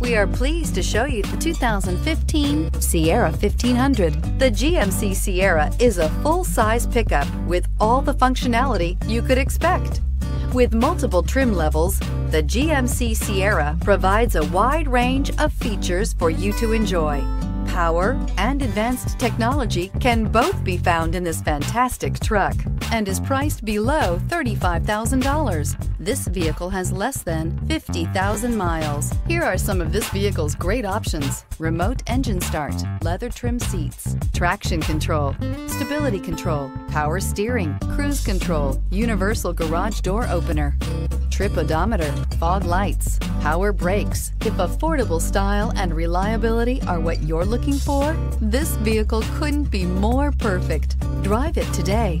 We are pleased to show you the 2015 Sierra 1500. The GMC Sierra is a full-size pickup with all the functionality you could expect. With multiple trim levels, the GMC Sierra provides a wide range of features for you to enjoy. Power and advanced technology can both be found in this fantastic truck and is priced below $35,000. This vehicle has less than 50,000 miles. Here are some of this vehicle's great options: remote engine start, leather trim seats, traction control, stability control, power steering, cruise control, universal garage door opener, trip odometer, fog lights, power brakes. If affordable style and reliability are what you're looking for, this vehicle couldn't be more perfect. Drive it today.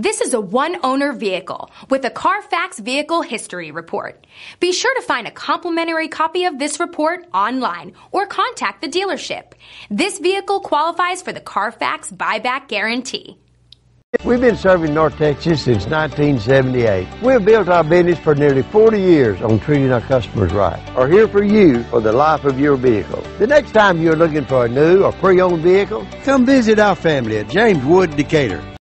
This is a one-owner vehicle with a Carfax vehicle history report. Be sure to find a complimentary copy of this report online or contact the dealership. This vehicle qualifies for the Carfax buyback guarantee. We've been serving North Texas since 1978. We've built our business for nearly 40 years on treating our customers right. We're here for you for the life of your vehicle. The next time you're looking for a new or pre-owned vehicle, come visit our family at James Wood Decatur.